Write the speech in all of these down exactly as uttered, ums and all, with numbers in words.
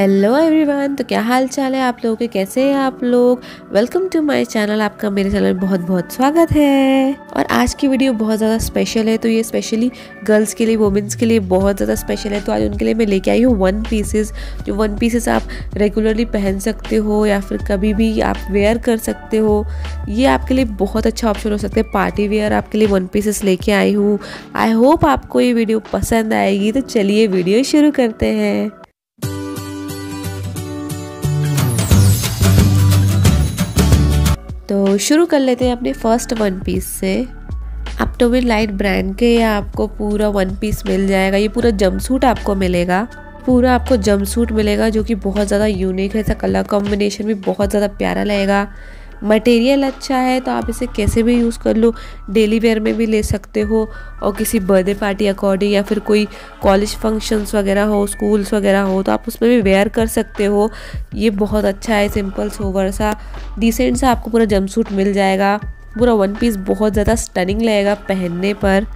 Hello everyone, तो क्या हाल चाल है आप लोगों के, कैसे हैं आप लोग। वेलकम टू माय चैनल, आपका मेरे चैनल में बहुत बहुत स्वागत है। और आज की वीडियो बहुत ज़्यादा स्पेशल है, तो ये स्पेशली गर्ल्स के लिए, वुमेंस के लिए बहुत ज़्यादा स्पेशल है। तो आज उनके लिए मैं लेके आई हूँ वन पीसेस, जो वन पीसेस आप रेगुलरली पहन सकते हो या फिर कभी भी आप वेयर कर सकते हो। ये आपके लिए बहुत अच्छा ऑप्शन हो सकता है, पार्टी वेयर आपके लिए वन पीसेस लेके आई हूँ। आई होप आपको ये वीडियो पसंद आएगी। तो चलिए वीडियो शुरू करते हैं। तो शुरू कर लेते हैं अपने फर्स्ट वन पीस से। अपटोनी लाइट ब्रांड के ये आपको पूरा वन पीस मिल जाएगा। ये पूरा जंपसूट आपको मिलेगा, पूरा आपको जंपसूट मिलेगा जो कि बहुत ज़्यादा यूनिक है। इसका कलर कॉम्बिनेशन भी बहुत ज़्यादा प्यारा लगेगा। मटेरियल अच्छा है, तो आप इसे कैसे भी यूज़ कर लो, डेली वेयर में भी ले सकते हो और किसी बर्थडे पार्टी अकॉर्डिंग या फिर कोई कॉलेज फंक्शंस वगैरह हो, स्कूल्स वगैरह हो, तो आप उसमें भी वेयर कर सकते हो। ये बहुत अच्छा है, सिंपल सोवर सा डिसेंट सा आपको पूरा जंपसूट मिल जाएगा। पूरा वन पीस बहुत ज़्यादा स्टनिंग लगेगा पहनने पर,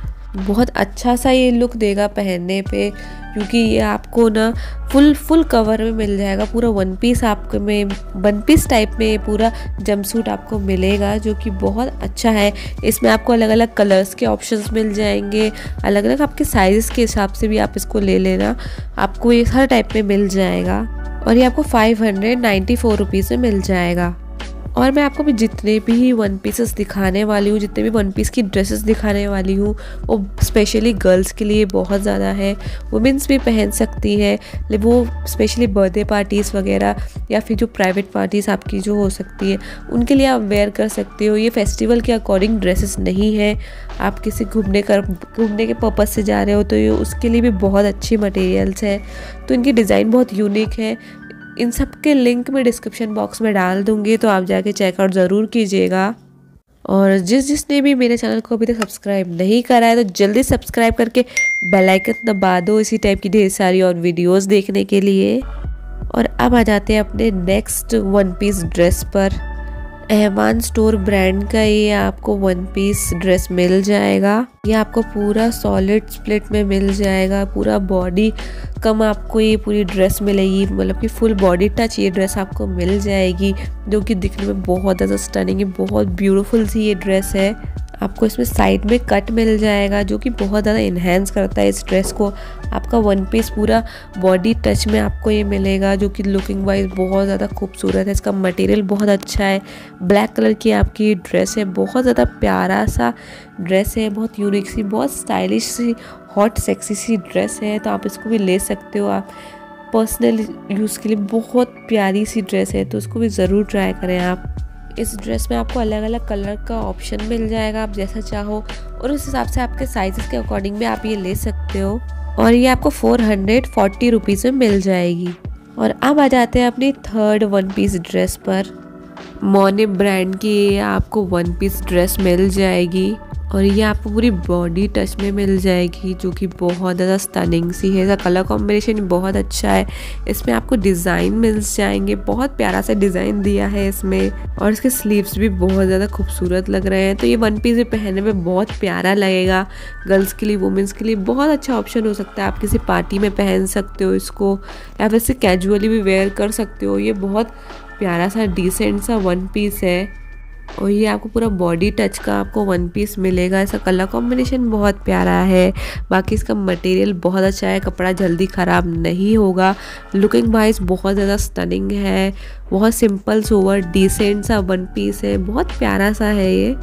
बहुत अच्छा सा ये लुक देगा पहनने पे, क्योंकि ये आपको ना फुल फुल कवर में मिल जाएगा। पूरा वन पीस आपको में वन पीस टाइप में पूरा जंपसूट आपको मिलेगा जो कि बहुत अच्छा है। इसमें आपको अलग अलग कलर्स के ऑप्शंस मिल जाएंगे, अलग अलग आपके साइज़ के हिसाब से भी आप इसको ले लेना, आपको ये हर टाइप में मिल जाएगा। और ये आपको five hundred ninety four rupees में मिल जाएगा। और मैं आपको भी जितने भी वन पीसेस दिखाने वाली हूँ, जितने भी वन पीस की ड्रेसेस दिखाने वाली हूँ, वो स्पेशली गर्ल्स के लिए बहुत ज़्यादा है। वुमेंस भी पहन सकती है, लेकिन वो स्पेशली बर्थडे पार्टीज़ वगैरह या फिर जो प्राइवेट पार्टीज़ आपकी जो हो सकती है, उनके लिए आप वेयर कर सकते हो। ये फेस्टिवल के अकॉर्डिंग ड्रेसेस नहीं है, आप किसी घूमने कर घूमने के पर्पज़ से जा रहे हो तो ये उसके लिए भी बहुत अच्छी मटेरियल्स है। तो इनकी डिज़ाइन बहुत यूनिक है। इन सब के लिंक मैं डिस्क्रिप्शन बॉक्स में डाल दूंगी, तो आप जाके चेकआउट ज़रूर कीजिएगा। और जिस जिसने भी मेरे चैनल को अभी तक सब्सक्राइब नहीं करा है तो जल्दी सब्सक्राइब करके बेल आइकन दबा दो इसी टाइप की ढेर सारी और वीडियोस देखने के लिए। और अब आ जाते हैं अपने नेक्स्ट वन पीस ड्रेस पर। एहवान स्टोर ब्रांड का ये आपको वन पीस ड्रेस मिल जाएगा। ये आपको पूरा सॉलिड स्प्लिट में मिल जाएगा, पूरा बॉडी कम आपको ये पूरी ड्रेस मिलेगी, मतलब कि फुल बॉडी टच ये ड्रेस आपको मिल जाएगी जो कि दिखने में बहुत ज़्यादा स्टनिंग है, बहुत ब्यूटीफुल सी ये ड्रेस है। आपको इसमें साइड में कट मिल जाएगा जो कि बहुत ज़्यादा इन्हेंस करता है इस ड्रेस को। आपका वन पीस पूरा बॉडी टच में आपको ये मिलेगा जो कि लुकिंग वाइज बहुत ज़्यादा खूबसूरत है। इसका मटेरियल बहुत अच्छा है। ब्लैक कलर की आपकी ड्रेस है, बहुत ज़्यादा प्यारा सा ड्रेस है, बहुत यूनिक सी, बहुत स्टाइलिश सी, हॉट सेक्सी सी ड्रेस है। तो आप इसको भी ले सकते हो, आप पर्सनल यूज़ के लिए बहुत प्यारी सी ड्रेस है, तो उसको भी ज़रूर ट्राई करें आप। इस ड्रेस में आपको अलग अलग कलर का ऑप्शन मिल जाएगा, आप जैसा चाहो, और उस हिसाब से आपके साइज़ के अकॉर्डिंग में आप ये ले सकते हो। और ये आपको फोर हंड्रेड फोर्टी रुपीज़ में मिल जाएगी। और अब आ जाते हैं अपनी थर्ड वन पीस ड्रेस पर। मोनिबा ब्रांड की ये आपको वन पीस ड्रेस मिल जाएगी और ये आपको पूरी बॉडी टच में मिल जाएगी जो कि बहुत ज़्यादा स्टनिंग सी है। इसका कलर कॉम्बिनेशन बहुत अच्छा है। इसमें आपको डिज़ाइन मिल जाएंगे, बहुत प्यारा सा डिज़ाइन दिया है इसमें, और इसके स्लीव्स भी बहुत ज़्यादा खूबसूरत लग रहे हैं। तो ये वन पीस भी पहनने में बहुत प्यारा लगेगा। गर्ल्स के लिए, वुमेंस के लिए बहुत अच्छा ऑप्शन हो सकता है। आप किसी पार्टी में पहन सकते हो इसको, या फिर इसे कैजुअली भी वेयर कर सकते हो। ये बहुत प्यारा सा डिसेंट सा वन पीस है और ये आपको पूरा बॉडी टच का आपको वन पीस मिलेगा। इसका कलर कॉम्बिनेशन बहुत प्यारा है, बाकी इसका मटेरियल बहुत अच्छा है, कपड़ा जल्दी ख़राब नहीं होगा। लुकिंग वाइज बहुत ज़्यादा स्टनिंग है, बहुत सिंपल सोवर डिसेंट सा वन पीस है, बहुत प्यारा सा है ये।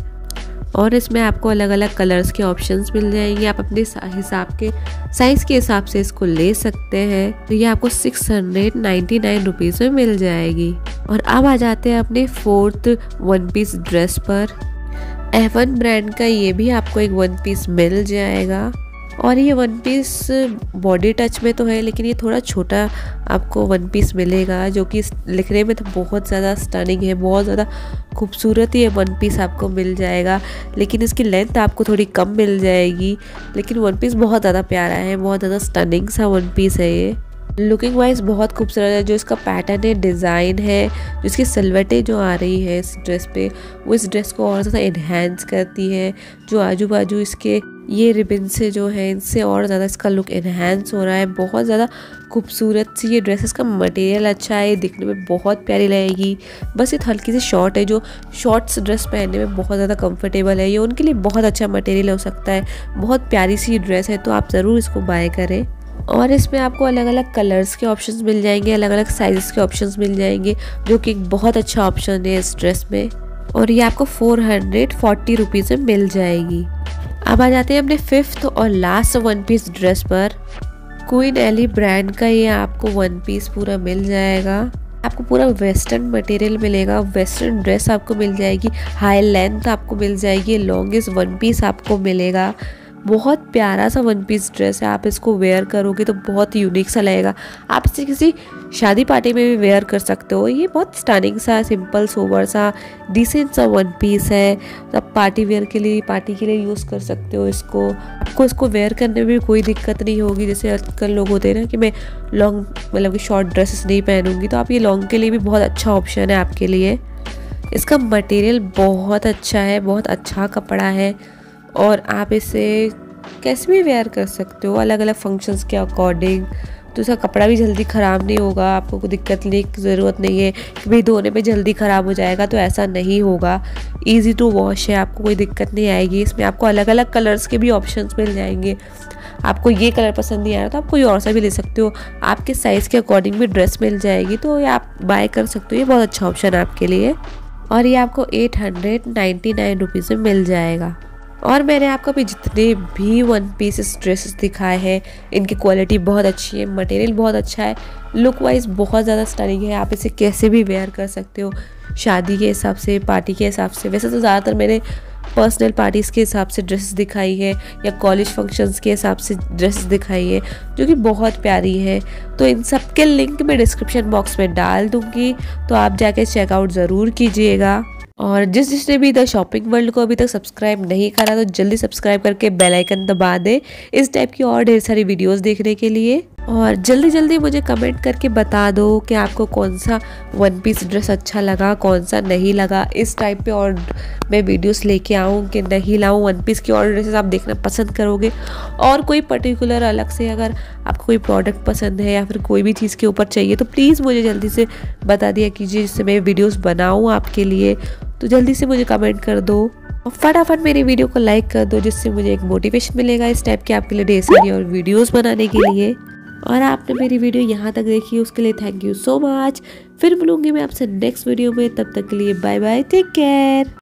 और इसमें आपको अलग अलग कलर्स के ऑप्शंस मिल जाएंगे, आप अपने हिसाब के साइज़ के हिसाब से इसको ले सकते हैं। तो ये आपको six hundred ninety nine rupees में मिल जाएगी। और अब आ जाते हैं अपने फोर्थ वन पीस ड्रेस पर। एवन ब्रांड का ये भी आपको एक वन पीस मिल जाएगा और ये वन पीस बॉडी टच में तो है, लेकिन ये थोड़ा छोटा आपको वन पीस मिलेगा जो कि दिखने में तो बहुत ज़्यादा स्टनिंग है, बहुत ज़्यादा खूबसूरत ये वन पीस आपको मिल जाएगा। लेकिन इसकी लेंथ आपको थोड़ी कम मिल जाएगी, लेकिन वन पीस बहुत ज़्यादा प्यारा है, बहुत ज़्यादा स्टनिंग सा वन पीस है। ये लुकिंग वाइज बहुत खूबसूरत है। जो इसका पैटर्न है, डिज़ाइन है, जो इसकी सिलवटें जो आ रही है इस ड्रेस पे, वो इस ड्रेस को और ज़्यादा इन्हेंस करती है। जो आजू बाजू इसके ये रिबन से जो है इनसे और ज़्यादा इसका लुक एनहेंस हो रहा है। बहुत ज़्यादा खूबसूरत सी ये ड्रेसेस का मटेरियल अच्छा है, दिखने में बहुत प्यारी लगेगी। बस ये हल्की सी शॉर्ट है, जो शॉर्ट्स ड्रेस पहनने में बहुत ज़्यादा कंफर्टेबल है, ये उनके लिए बहुत अच्छा मटेरियल हो सकता है। बहुत प्यारी सी ड्रेस है, तो आप ज़रूर इसको बाय करें। और इसमें आपको अलग अलग कलर्स के ऑप्शंस मिल जाएंगे, अलग अलग साइज़ के ऑप्शंस मिल जाएंगे, जो कि एक बहुत अच्छा ऑप्शन है इस ड्रेस में। और ये आपको फोर हंड्रेड फोर्टी रुपीज़ में मिल जाएगी। अब आ जाते हैं अपने फिफ्थ और लास्ट वन पीस ड्रेस पर। क्वीन एली ब्रांड का ये आपको वन पीस पूरा मिल जाएगा। आपको पूरा वेस्टर्न मटेरियल मिलेगा, वेस्टर्न ड्रेस आपको मिल जाएगी, हाई लेंथ आपको मिल जाएगी, लॉन्गेस्ट वन पीस आपको मिलेगा। बहुत प्यारा सा वन पीस ड्रेस है, आप इसको वेयर करोगे तो बहुत यूनिक सा लगेगा। आप इसे किसी शादी पार्टी में भी वेयर कर सकते हो। ये बहुत स्टनिंग सा, सिंपल, सोबर सा, डिसेंट सा वन पीस है। आप पार्टी वेयर के लिए पार्टी के लिए यूज़ कर सकते हो इसको। आपको इसको वेयर करने में कोई दिक्कत नहीं होगी। जैसे आजकल लोग होते हैं ना कि मैं लॉन्ग मतलब कि शॉर्ट ड्रेसेस नहीं पहनूंगी, तो आप ये लॉन्ग के लिए भी बहुत अच्छा ऑप्शन है आपके लिए। इसका मटेरियल बहुत अच्छा है, बहुत अच्छा कपड़ा है, और आप इसे कैसे भी वेयर कर सकते हो अलग अलग फंक्शंस के अकॉर्डिंग। तो इसका कपड़ा भी जल्दी ख़राब नहीं होगा, आपको कोई दिक्कत लेने की ज़रूरत नहीं है कि भाई धोने पे जल्दी ख़राब हो जाएगा, तो ऐसा नहीं होगा। इजी टू वॉश है, आपको कोई दिक्कत नहीं आएगी। इसमें आपको अलग अलग कलर्स के भी ऑप्शंस मिल जाएंगे। आपको ये कलर पसंद नहीं आ रहा तो आप कोई और सा भी ले सकते हो। आपके साइज़ के अकॉर्डिंग भी ड्रेस मिल जाएगी, तो ये आप बाय कर सकते हो। ये बहुत अच्छा ऑप्शन है आपके लिए। और ये आपको eight hundred ninety nine rupees में मिल जाएगा। और मैंने आपको अभी जितने भी वन पीसेस ड्रेसेस दिखाए हैं, इनकी क्वालिटी बहुत अच्छी है, मटेरियल बहुत अच्छा है, लुक वाइज बहुत ज़्यादा स्टनिंग है। आप इसे कैसे भी वेयर कर सकते हो, शादी के हिसाब से, पार्टी के हिसाब से। वैसे तो ज़्यादातर मैंने पर्सनल पार्टीज़ के हिसाब से ड्रेसेस दिखाई है, या कॉलेज फंक्शंस के हिसाब से ड्रेसेस दिखाई है, जो कि बहुत प्यारी है। तो इन सब के लिंक मैं डिस्क्रिप्शन बॉक्स में डाल दूँगी, तो आप जाके चेकआउट ज़रूर कीजिएगा। और जिस जिसने भी द शॉपिंग वर्ल्ड को अभी तक सब्सक्राइब नहीं करा, तो जल्दी सब्सक्राइब करके बेल आइकन दबा दें इस टाइप की और ढेर सारी वीडियोस देखने के लिए। और जल्दी जल्दी मुझे कमेंट करके बता दो कि आपको कौन सा वन पीस ड्रेस अच्छा लगा, कौन सा नहीं लगा। इस टाइप पे और मैं वीडियोस लेके आऊँ कि नहीं लाऊँ, वन पीस की और ड्रेसेस आप देखना पसंद करोगे। और कोई पर्टिकुलर अलग से अगर आपको कोई प्रोडक्ट पसंद है या फिर कोई भी चीज़ के ऊपर चाहिए, तो प्लीज़ मुझे जल्दी से बता दिया कीजिए, जिससे मैं वीडियोज़ बनाऊँ आपके लिए। तो जल्दी से मुझे कमेंट कर दो और फटाफट मेरी वीडियो को लाइक कर दो, जिससे मुझे एक मोटिवेशन मिलेगा इस टाइप के आपके लिए ढेर सारी और वीडियोज़ बनाने के लिए। और आपने मेरी वीडियो यहाँ तक देखी, उसके लिए थैंक यू सो मच। फिर मिलूंगी मैं आपसे नेक्स्ट वीडियो में, तब तक के लिए बाय बाय, टेक केयर।